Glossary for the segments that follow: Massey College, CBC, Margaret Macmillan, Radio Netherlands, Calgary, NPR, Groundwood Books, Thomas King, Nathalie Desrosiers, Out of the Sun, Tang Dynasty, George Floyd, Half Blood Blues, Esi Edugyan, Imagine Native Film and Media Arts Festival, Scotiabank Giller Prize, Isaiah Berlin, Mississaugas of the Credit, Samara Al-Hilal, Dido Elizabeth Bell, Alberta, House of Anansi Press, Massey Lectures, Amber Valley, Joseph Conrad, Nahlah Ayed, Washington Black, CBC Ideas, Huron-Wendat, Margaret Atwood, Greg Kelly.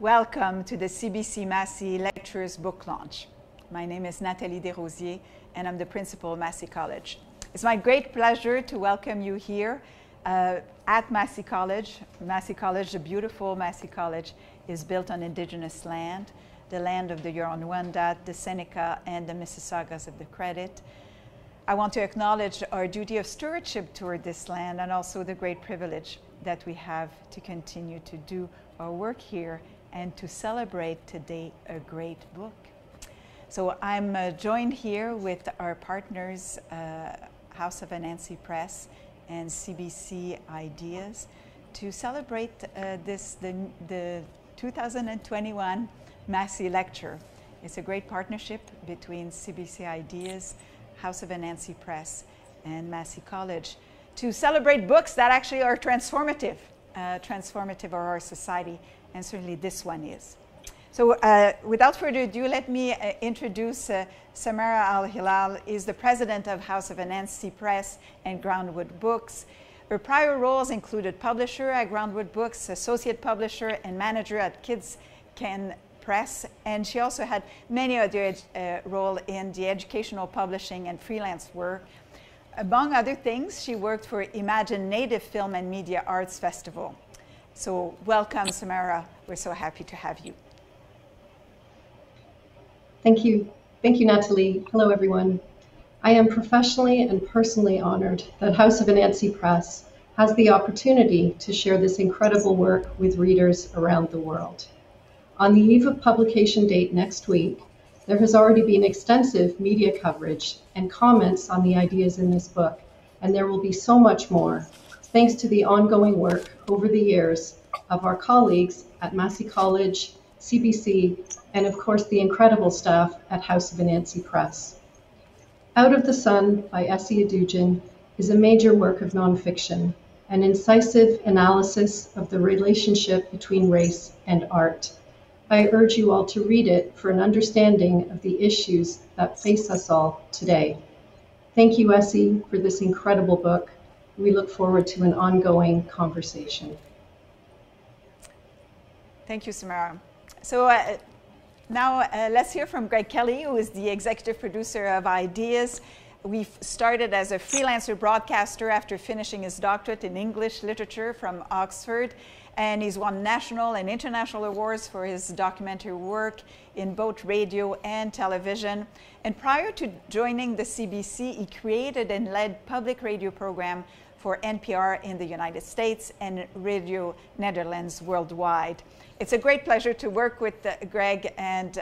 Welcome to the CBC Massey Lectures book launch. My name is Nathalie Desrosiers and I'm the principal of Massey College. It's my great pleasure to welcome you here at Massey College. Massey College, the beautiful Massey College, is built on indigenous land, the land of the Huron-Wendat, the Seneca, and the Mississaugas of the Credit. I want to acknowledge our duty of stewardship toward this land and also the great privilege that we have to continue to do our work here and to celebrate today a great book. So I'm joined here with our partners, House of Anansi Press and CBC Ideas, to celebrate the 2021 Massey Lecture. It's a great partnership between CBC Ideas, House of Anansi Press, and Massey College to celebrate books that actually are transformative of our society, and certainly this one is. So without further ado, let me introduce Samara Al-Hilal, is the president of House of Anansi Press and Groundwood Books. Her prior roles included publisher at Groundwood Books, associate publisher and manager at Kids Can Press, and she also had many other roles in the educational publishing and freelance work. Among other things, she worked for Imagine Native Film and Media Arts Festival. So welcome, Samara. We're so happy to have you. Thank you. Thank you, Nathalie. Hello, everyone. I am professionally and personally honored that House of Anansi Press has the opportunity to share this incredible work with readers around the world. On the eve of publication date next week, there has already been extensive media coverage and comments on the ideas in this book, and there will be so much more, thanks to the ongoing work over the years of our colleagues at Massey College, CBC, and of course the incredible staff at House of Anansi Press. Out of the Sun by Esi Edugyan is a major work of nonfiction, an incisive analysis of the relationship between race and art. I urge you all to read it for an understanding of the issues that face us all today. Thank you, Esi, for this incredible book. We look forward to an ongoing conversation. Thank you, Samara. So now let's hear from Greg Kelly, who is the executive producer of Ideas. We started as a freelancer broadcaster after finishing his doctorate in English literature from Oxford. And he's won national and international awards for his documentary work in both radio and television. And prior to joining the CBC, he created and led public radio program for NPR in the United States and Radio Netherlands worldwide. It's a great pleasure to work with Greg, and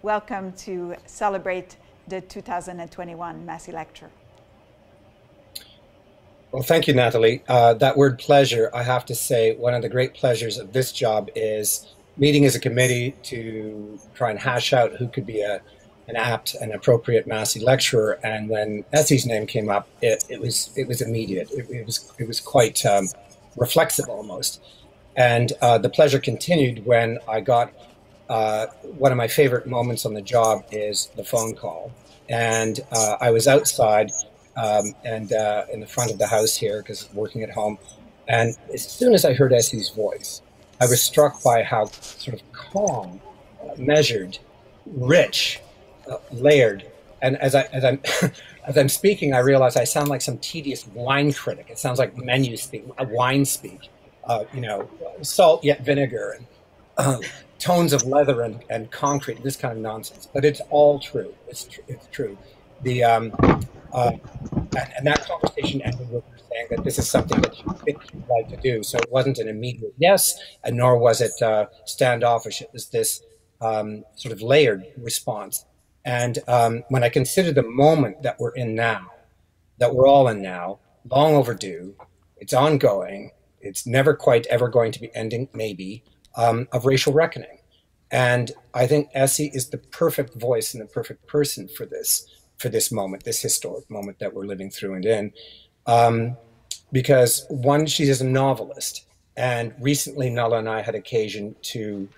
welcome to celebrate the 2021 Massey Lecture. Well, thank you, Nathalie. That word pleasure, I have to say, one of the great pleasures of this job is meeting as a committee to try and hash out who could be an apt and appropriate Massey lecturer. And when Esi's name came up, it was immediate. It was quite reflexive almost. And the pleasure continued when I got one of my favorite moments on the job is the phone call. And I was outside in the front of the house here, because working at home. And as soon as I heard Esi's voice, I was struck by how sort of calm, measured, rich, layered. And as I'm as I'm speaking, I realize I sound like some tedious wine critic. It sounds like menu speak, wine speak. You know, salt yet vinegar, and tones of leather and concrete, this kind of nonsense. But it's all true. It's true. The and that conversation ended with her saying that this is something that you'd like to do. So it wasn't an immediate yes, and nor was it standoffish. It was this sort of layered response. And when I consider the moment that we're in now, that we're all in now, long overdue, it's ongoing, it's never quite ever going to be ending, maybe, of racial reckoning. And I think Esi is the perfect voice and the perfect person for this. For this moment, this historic moment that we're living through and in, because one, she is a novelist, and recently Nahlah and I had occasion to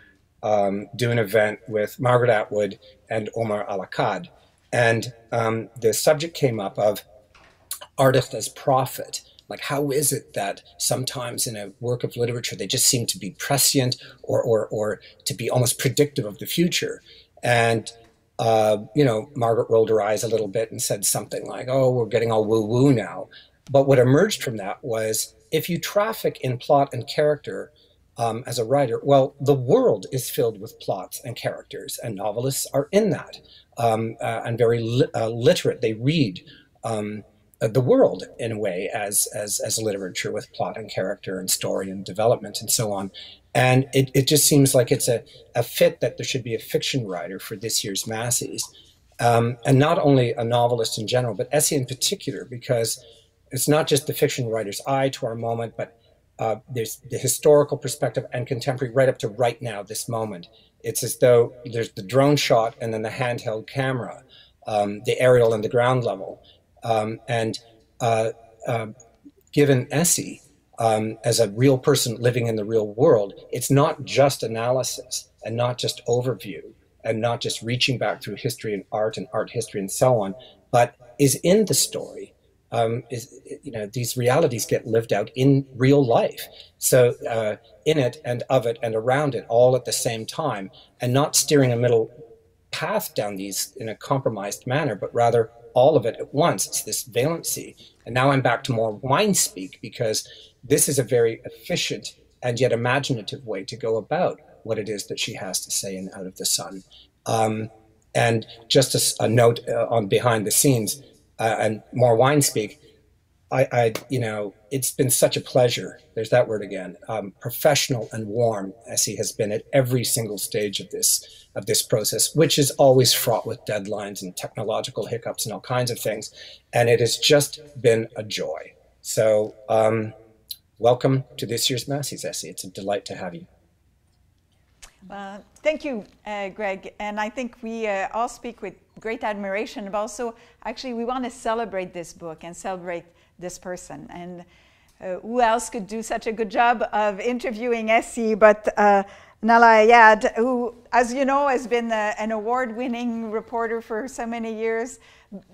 do an event with Margaret Atwood and Omar Al-Aqad, and the subject came up of artist as prophet, Like, how is it that sometimes in a work of literature, they just seem to be prescient or to be almost predictive of the future? And, you know, Margaret rolled her eyes a little bit and said something like, oh, we're getting all woo-woo now. But what emerged from that was, if you traffic in plot and character as a writer, well, the world is filled with plots and characters, and novelists are in that and very literate. They read the world in a way as literature, with plot and character and story and development and so on. And it just seems like it's a fit that there should be a fiction writer for this year's Masseys, and not only a novelist in general, but Esi in particular, because it's not just the fiction writer's eye to our moment, but there's the historical perspective and contemporary right up to right now, this moment. It's as though there's the drone shot and then the handheld camera, the aerial and the ground level. Given Esi as a real person living in the real world, it's not just analysis and not just overview and not just reaching back through history and art history and so on, but is in the story. You know, these realities get lived out in real life. So in it and of it and around it all at the same time, and not steering a middle path down these in a compromised manner, but rather all of it at once. It's this valency. And now I'm back to more wine speak, because this is a very efficient and yet imaginative way to go about what it is that she has to say in Out of the Sun. And just a note on behind the scenes, and more wine speak, I, you know, it's been such a pleasure. There's that word again. Professional and warm as he has been at every single stage of this process, which is always fraught with deadlines and technological hiccups and all kinds of things. And it has just been a joy. So welcome to this year's Massey's, Esi. It's a delight to have you. Thank you, Greg. And I think we all speak with great admiration, but also actually we want to celebrate this book and celebrate this person. And who else could do such a good job of interviewing Esi but Nahlah Ayed, who, as you know, has been an award-winning reporter for so many years,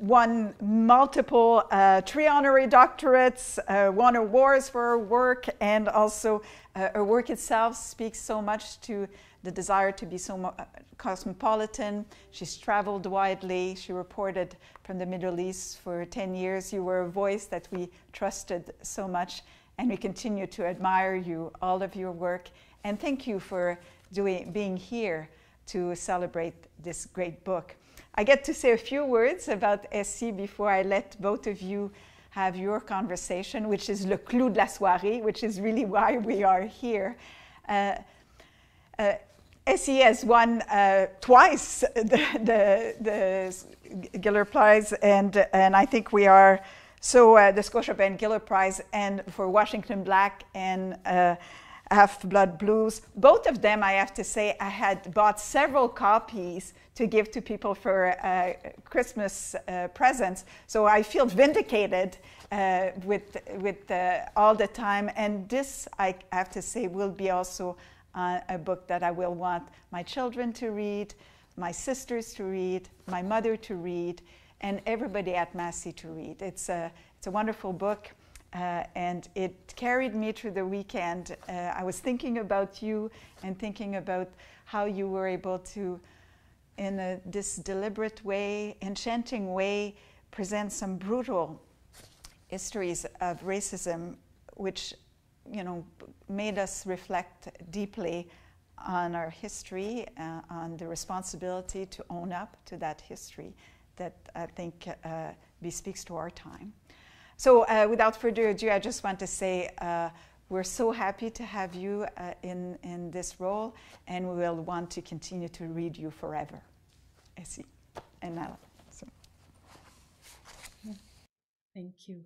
won multiple, 3 honorary doctorates, won awards for her work, and also her work itself speaks so much to the desire to be so cosmopolitan. She's traveled widely. She reported from the Middle East for 10 years. You were a voice that we trusted so much, and we continue to admire you, all of your work. And thank you for being here to celebrate this great book. I get to say a few words about Esi before I let both of you have your conversation, which is le clou de la soirée, which is really why we are here. Esi has won twice the Giller Prize, and I think we are so the Scotiabank Giller Prize, and for Washington Black and Half Blood Blues. Both of them, I have to say, I had bought several copies to give to people for Christmas presents. So I feel vindicated with all the time. And this, I have to say, will be also a book that I will want my children to read, my sisters to read, my mother to read, and everybody at Massey to read. It's a wonderful book. And it carried me through the weekend. I was thinking about you and thinking about how you were able to, in this deliberate way, enchanting way, present some brutal histories of racism, which, you know, made us reflect deeply on our history, on the responsibility to own up to that history that I think bespeaks to our time. So without further ado, I just want to say we're so happy to have you in this role, and we will want to continue to read you forever, Esi and Nahlah. So. Thank you.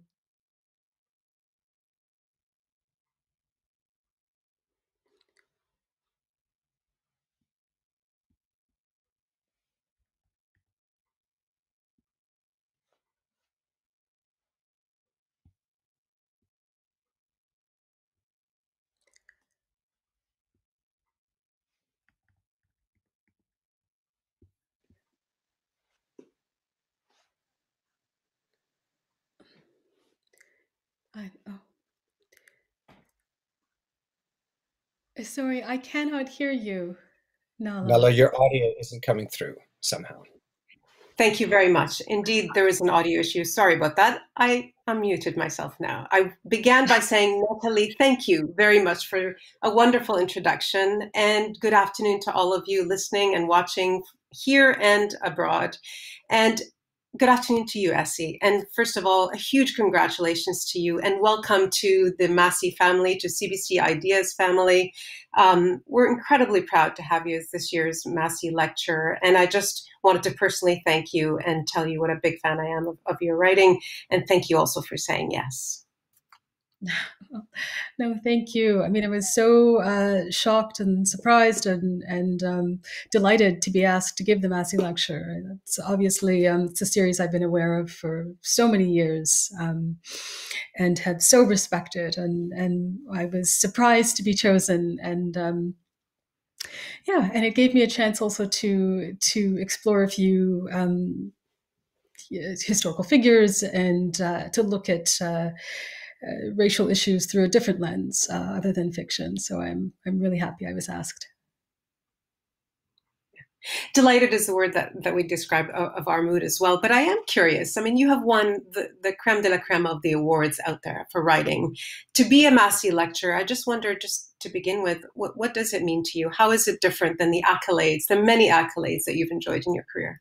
Sorry, I cannot hear you, Nahlah. Nahlah, your audio isn't coming through somehow. Thank you very much. Indeed, there is an audio issue. Sorry about that. I unmuted myself now. I began by saying, Nathalie, thank you very much for a wonderful introduction, and good afternoon to all of you listening and watching here and abroad. And good afternoon to you, Esi. And first of all, a huge congratulations to you and welcome to the Massey family, to CBC Ideas family. We're incredibly proud to have you as this year's Massey lecturer. And I just wanted to personally thank you and tell you what a big fan I am of your writing. And thank you also for saying yes. No, thank you. I mean, I was so shocked and surprised and delighted to be asked to give the Massey Lecture. It's obviously it's a series I've been aware of for so many years and have so respected. And I was surprised to be chosen. And it gave me a chance also to explore a few historical figures and to look at racial issues through a different lens other than fiction. So I'm really happy I was asked. Delighted is the word that we describe of our mood as well. But I am curious. I mean, you have won the creme de la creme of the awards out there for writing. To be a Massey lecturer, I just wonder, just to begin with, what does it mean to you? How is it different than the accolades, the many accolades that you've enjoyed in your career?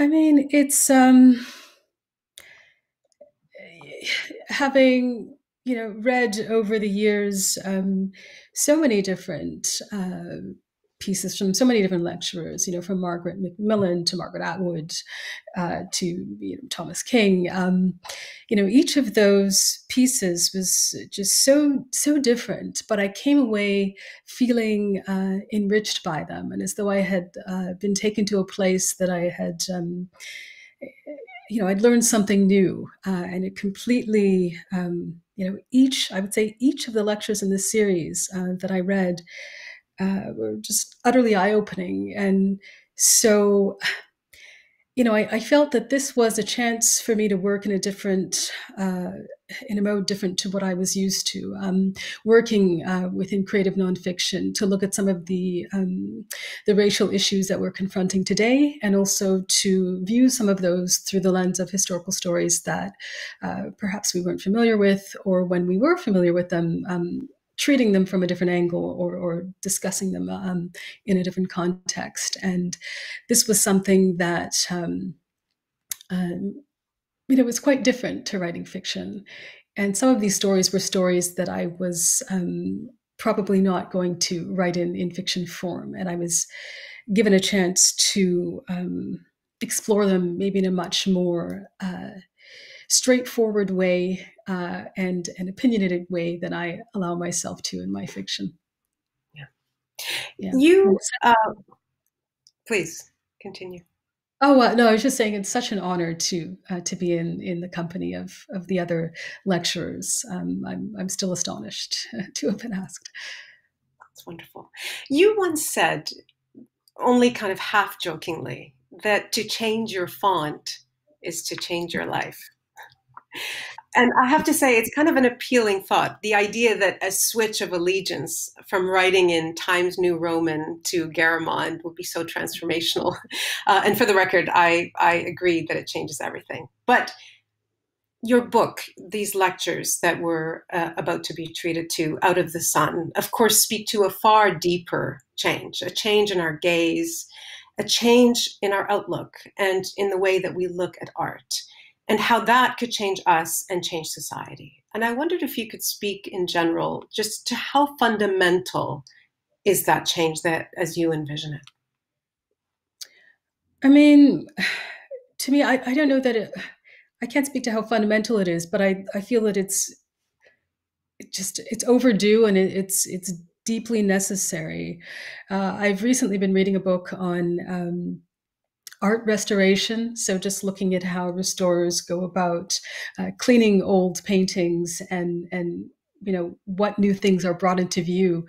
I mean, it's having, you know, read over the years so many different pieces from so many different lecturers, you know, from Margaret Macmillan to Margaret Atwood to, you know, Thomas King, you know, each of those pieces was just so different, but I came away feeling enriched by them, and as though I had been taken to a place that I had you know, I'd learned something new, and it completely, you know, I would say each of the lectures in this series that I read were just utterly eye-opening. And so, you know, I felt that this was a chance for me to work in a different, in a mode different to what I was used to, working within creative nonfiction, to look at some of the racial issues that we're confronting today, and also to view some of those through the lens of historical stories that perhaps we weren't familiar with, or when we were familiar with them, treating them from a different angle or discussing them in a different context. And this was something that you know, it was quite different to writing fiction. And some of these stories were stories that I was probably not going to write in fiction form. And I was given a chance to explore them maybe in a much more straightforward way and an opinionated way than I allow myself to in my fiction. Yeah. You, please continue. Oh, no, I was just saying it's such an honor to be in the company of the other lecturers. I'm still astonished to have been asked. That's wonderful. You once said, only kind of half jokingly, that to change your font is to change your life. And I have to say, it's kind of an appealing thought, the idea that a switch of allegiance from writing in Times New Roman to Garamond would be so transformational. And for the record, I agree that it changes everything. But your book, these lectures that were about to be treated to, Out of the Sun, of course, speak to a far deeper change, a change in our gaze, a change in our outlook, and in the way that we look at art, and how that could change us and change society. And I wondered if you could speak in general just to how fundamental is that change that as you envision it? I mean, to me, I don't know that it, I can't speak to how fundamental it is, but I feel that it's overdue, and it's deeply necessary. I've recently been reading a book on art restoration. So just looking at how restorers go about cleaning old paintings and you know, what new things are brought into view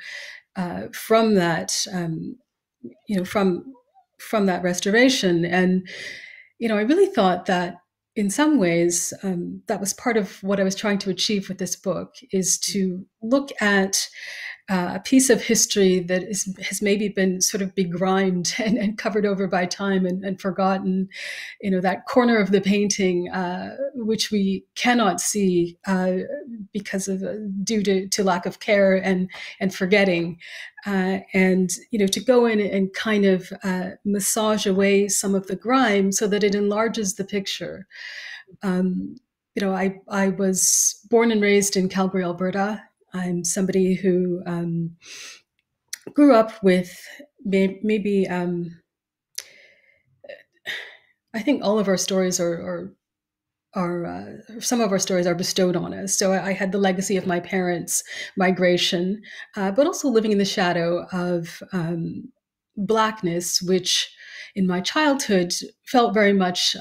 from that, you know, from that restoration. And, you know, I really thought that in some ways, that was part of what I was trying to achieve with this book, is to look at a piece of history that has maybe been sort of begrimed and covered over by time and forgotten, you know, that corner of the painting which we cannot see because of due to lack of care and forgetting, and you know, to go in and kind of massage away some of the grime so that it enlarges the picture. You know, I was born and raised in Calgary, Alberta. I'm somebody who grew up with maybe, I think all of our stories are some of our stories are bestowed on us. So I had the legacy of my parents' migration, but also living in the shadow of Blackness, which in my childhood felt very much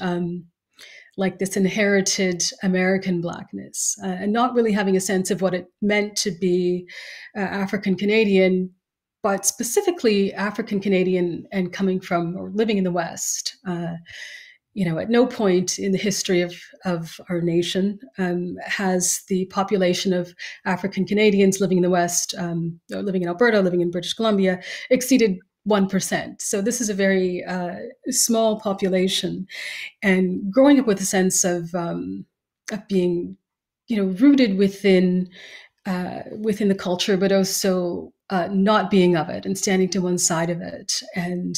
like this inherited American Blackness, and not really having a sense of what it meant to be African-Canadian, but specifically African-Canadian and coming from or living in the West. You know, at no point in the history of our nation has the population of African-Canadians living in the West, living in Alberta, living in British Columbia, exceeded 1%. So this is a very small population, and growing up with a sense of being, you know, rooted within the culture, but also not being of it and standing to one side of it, and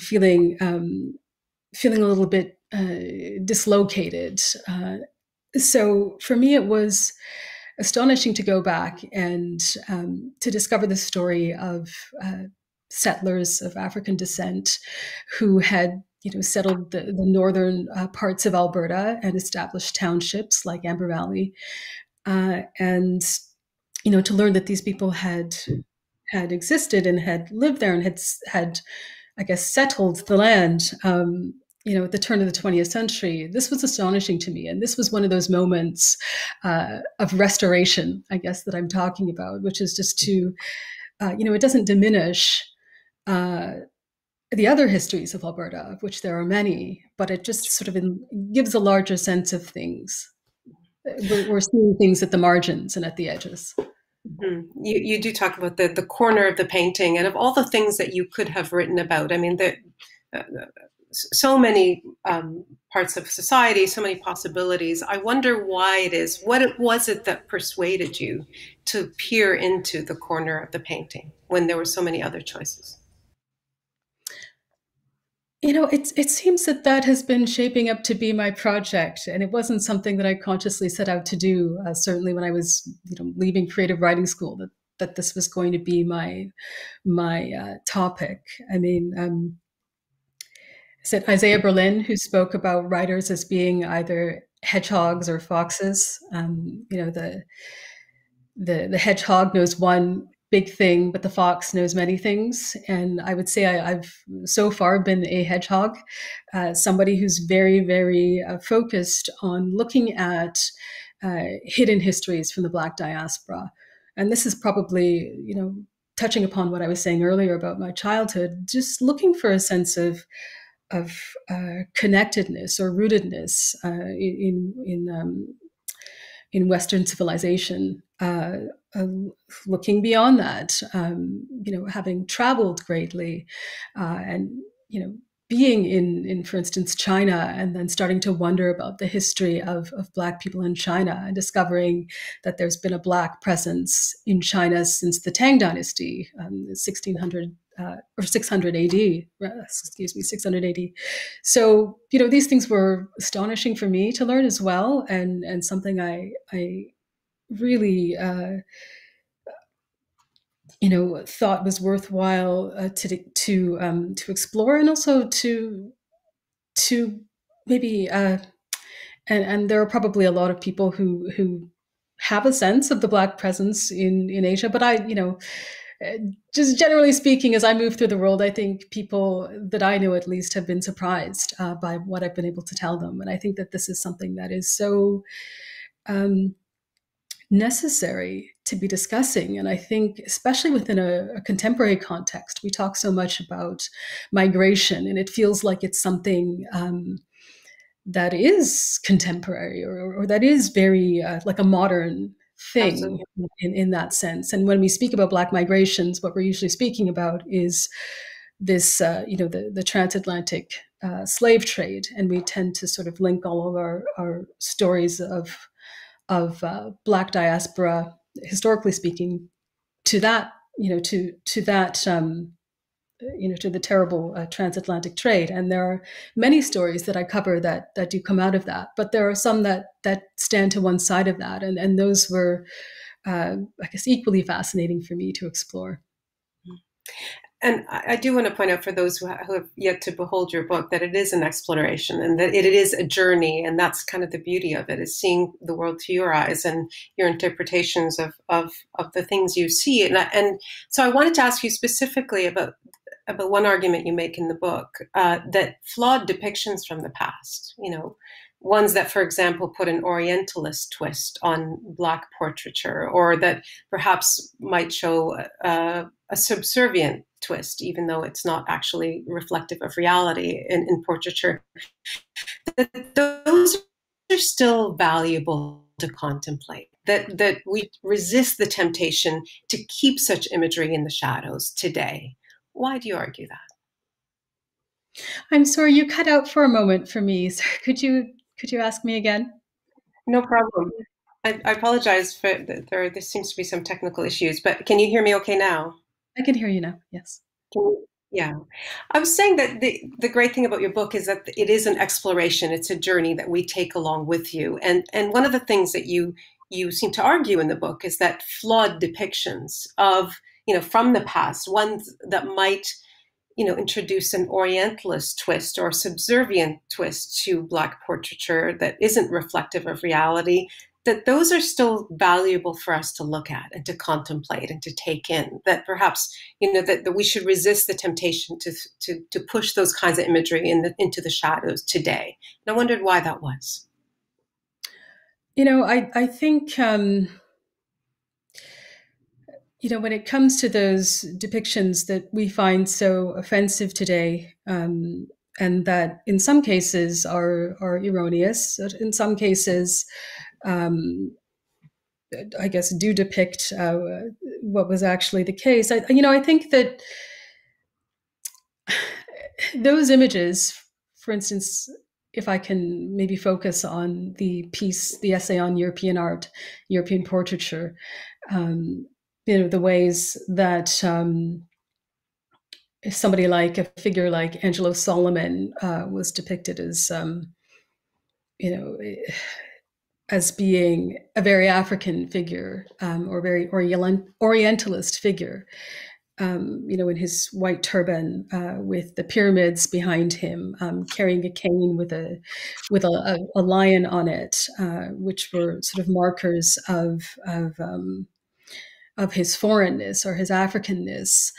feeling a little bit dislocated. So for me, it was astonishing to go back and to discover the story of settlers of African descent who had, you know, settled the northern parts of Alberta and established townships like Amber Valley, and you know, to learn that these people had existed and had lived there and had I guess settled the land. You know, at the turn of the 20th century, this was astonishing to me. And this was one of those moments of restoration, I guess, that I'm talking about, which is just to, you know, it doesn't diminish the other histories of Alberta, of which there are many, but it just sort of gives a larger sense of things. We're seeing things at the margins and at the edges. Mm-hmm. You do talk about the corner of the painting, and of all the things that you could have written about, I mean, so many parts of society, so many possibilities. I wonder why it is. What was it that persuaded you to peer into the corner of the painting when there were so many other choices? You know, it seems that has been shaping up to be my project, and it wasn't something that I consciously set out to do. Certainly, when I was, you know, leaving creative writing school, that this was going to be my topic. I mean. Is it Isaiah Berlin who spoke about writers as being either hedgehogs or foxes? You know, the hedgehog knows one big thing, but the fox knows many things. And I would say I've so far been a hedgehog, somebody who's very, very focused on looking at hidden histories from the Black diaspora. And this is probably, you know, touching upon what I was saying earlier about my childhood, just looking for a sense of connectedness or rootedness in Western civilization, looking beyond that, you know, having traveled greatly, and you know, being in for instance China, and then starting to wonder about the history of Black people in China, and discovering that there's been a Black presence in China since the Tang Dynasty, 600 AD, excuse me, 600 AD. So, you know, these things were astonishing for me to learn as well, and something I really, you know, thought was worthwhile to explore, and also to maybe, and there are probably a lot of people who have a sense of the Black presence in Asia, but I, you know, just generally speaking, as I move through the world, I think people that I know at least have been surprised by what I've been able to tell them. And I think that this is something that is so necessary to be discussing. And I think, especially within a contemporary context, we talk so much about migration, and it feels like it's something that is contemporary or that is very like a modern thing in that sense. And when we speak about Black migrations, what we're usually speaking about is this, you know, the transatlantic slave trade. And we tend to sort of link all of our stories of Black diaspora, historically speaking, to that, you know, to that, you know, to the terrible transatlantic trade. And there are many stories that I cover that do come out of that, but there are some that stand to one side of that. And those were, I guess, equally fascinating for me to explore. And I do want to point out for those who have yet to behold your book, that it is an exploration and that it is a journey. And that's kind of the beauty of it, is seeing the world through your eyes and your interpretations of the things you see. And so I wanted to ask you specifically about one argument you make in the book, that flawed depictions from the past, you know, ones that, for example, put an Orientalist twist on Black portraiture, or that perhaps might show a subservient twist, even though it's not actually reflective of reality in portraiture, that those are still valuable to contemplate. That we resist the temptation to keep such imagery in the shadows today. Why do you argue that? I'm sorry, you cut out for a moment for me. So could you ask me again? No problem. I apologize for there seems to be some technical issues, but can you hear me okay now? I can hear you now. Yes. Yeah. I was saying that the great thing about your book is that it is an exploration. It's a journey that we take along with you. And one of the things that you seem to argue in the book is that flawed depictions of, you know, from the past, ones that might, you know, introduce an Orientalist twist or subservient twist to Black portraiture that isn't reflective of reality, that those are still valuable for us to look at and to contemplate and to take in, that perhaps, you know, that we should resist the temptation to push those kinds of imagery into the shadows today. And I wondered why that was. You know, I think, you know, when it comes to those depictions that we find so offensive today, and that in some cases are erroneous, in some cases, I guess, do depict what was actually the case. You know, I think that those images, for instance, if I can maybe focus on the piece, the essay on European art, European portraiture, you know, the ways that somebody like a figure like Angelo Solomon was depicted as, you know, as being a very African figure, or very Orientalist figure, you know, in his white turban with the pyramids behind him, carrying a cane with a lion on it, which were sort of markers of his foreignness or his Africanness,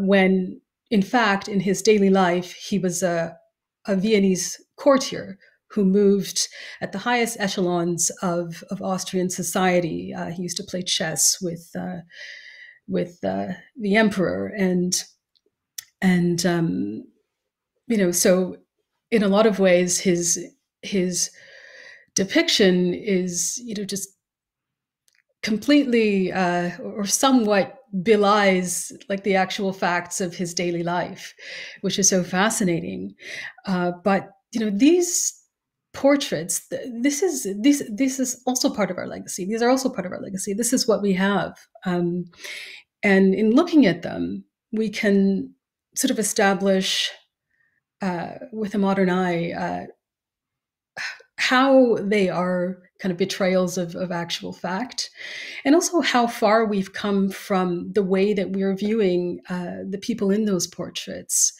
when in fact, in his daily life, he was a Viennese courtier who moved at the highest echelons of Austrian society. He used to play chess with the emperor, and you know, so in a lot of ways, his depiction is, you know, just completely or somewhat belies like the actual facts of his daily life, which is so fascinating. But you know, these portraits, this is also part of our legacy. These are also part of our legacy. This is what we have, and in looking at them, we can sort of establish with a modern eye how they are kind of betrayals of actual fact, and also how far we've come from the way that we're viewing the people in those portraits.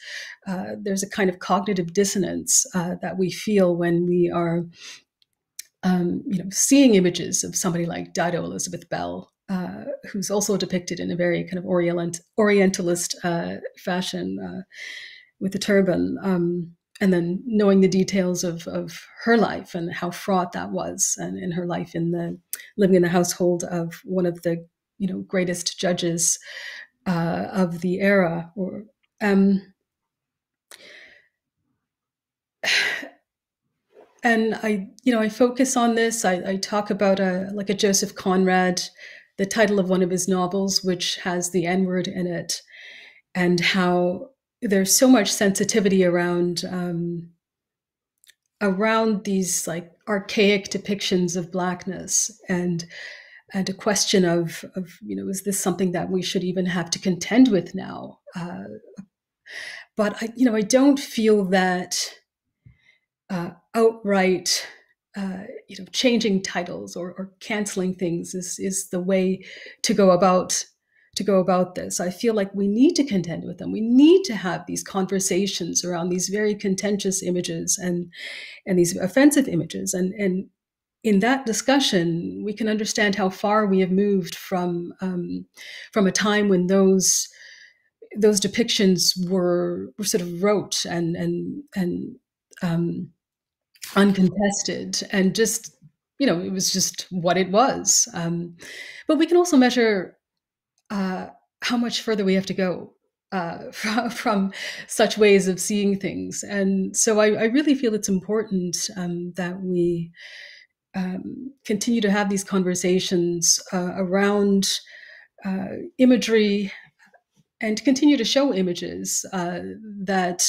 There's a kind of cognitive dissonance that we feel when we are, you know, seeing images of somebody like Dido Elizabeth Bell, who's also depicted in a very kind of Orientalist fashion with a turban. And then knowing the details of her life and how fraught that was, and in her life living in the household of one of the, you know, greatest judges of the era, or And I focus on this. I talk about a Joseph Conrad, the title of one of his novels, which has the N-word in it, and how there's so much sensitivity around these archaic depictions of blackness, and a question of is this something that we should even have to contend with now? But I don't feel that outright changing titles or canceling things is the way to go about this. I feel like we need to contend with them. We need to have these conversations around these very contentious images and these offensive images. And in that discussion, we can understand how far we have moved from a time when those depictions were sort of rote and uncontested, and just, it was just what it was. But we can also measure how much further we have to go from such ways of seeing things. And so I really feel it's important that we continue to have these conversations around imagery, and continue to show images that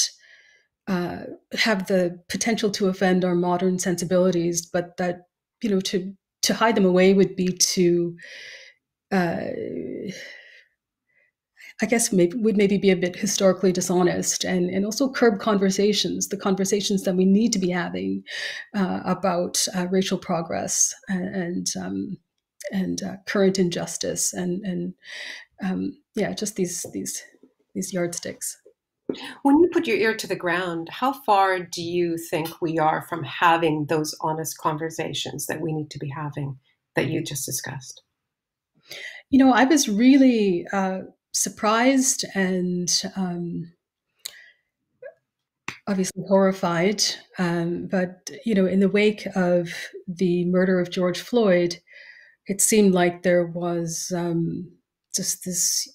have the potential to offend our modern sensibilities, but that, to hide them away would be to, I guess, would maybe be a bit historically dishonest, and also curb conversations, the conversations that we need to be having about racial progress and current injustice and just these yardsticks. When you put your ear to the ground, how far do you think we are from having those honest conversations that we need to be having that you just discussed? I was really surprised and obviously horrified. But, in the wake of the murder of George Floyd, it seemed like there was just this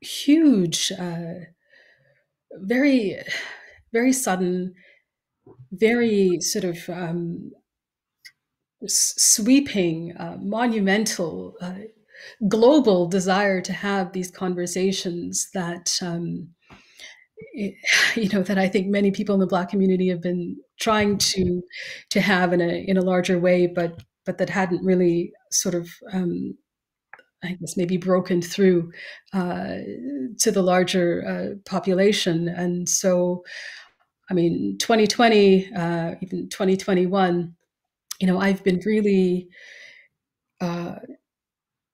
huge, very, very sudden, very sort of sweeping, monumental, global desire to have these conversations that, that I think many people in the Black community have been trying to have in a larger way, but that hadn't really sort of, I guess, maybe broken through to the larger population. And so, 2020, even 2021, I've been really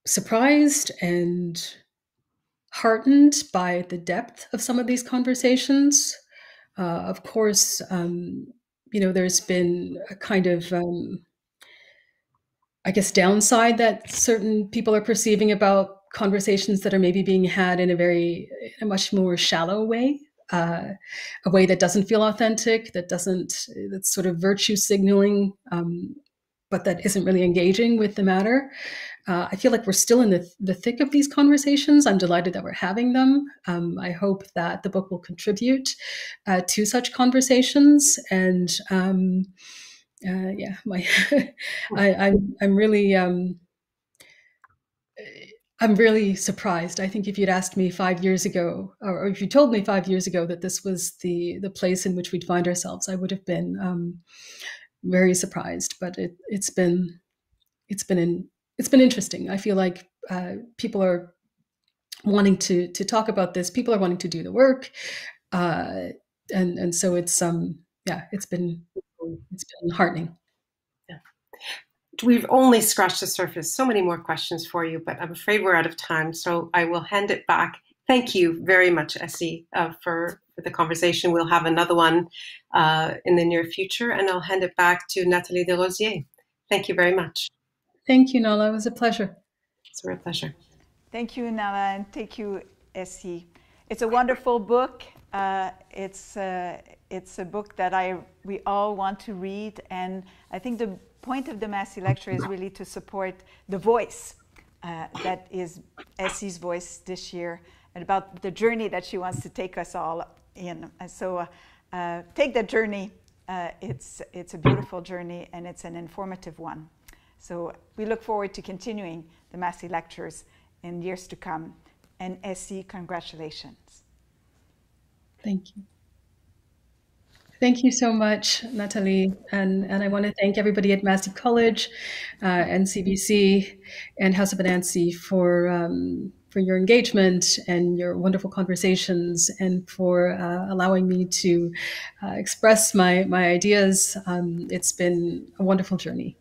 surprised and heartened by the depth of some of these conversations. Of course, there's been a kind of, downside that certain people are perceiving about conversations that are maybe being had in a much more shallow way, a way that doesn't feel authentic, that's sort of virtue signaling, but that isn't really engaging with the matter. I feel like we're still in the thick of these conversations. I'm delighted that we're having them. I hope that the book will contribute to such conversations, and I'm really surprised. I think if you'd asked me 5 years ago, or if you told me 5 years ago that this was the place in which we'd find ourselves, I would have been very surprised. But it's been interesting. I feel like people are wanting to talk about this. People are wanting to do the work, and so it's it's been heartening. Yeah. We've only scratched the surface. So many more questions for you, but I'm afraid we're out of time. So I will hand it back. Thank you very much, Esi, for the conversation. We'll have another one in the near future, and I'll hand it back to Nathalie Desrosiers. Thank you very much. Thank you, Nahlah. It was a pleasure. It's a real pleasure. Thank you, Nahlah, and thank you, Esi. It's a wonderful book. It's a book that we all want to read, and I think the point of the Massey Lecture is really to support the voice that is Esi's voice this year, and about the journey that she wants to take us all in. And so take that journey It's a beautiful journey, and it's an informative one. So we look forward to continuing the Massey Lectures in years to come. And Esi, congratulations. Thank you. Thank you so much, Nathalie. And I want to thank everybody at Massey College and CBC and House of Anansi for your engagement and your wonderful conversations, and for allowing me to express my ideas. It's been a wonderful journey.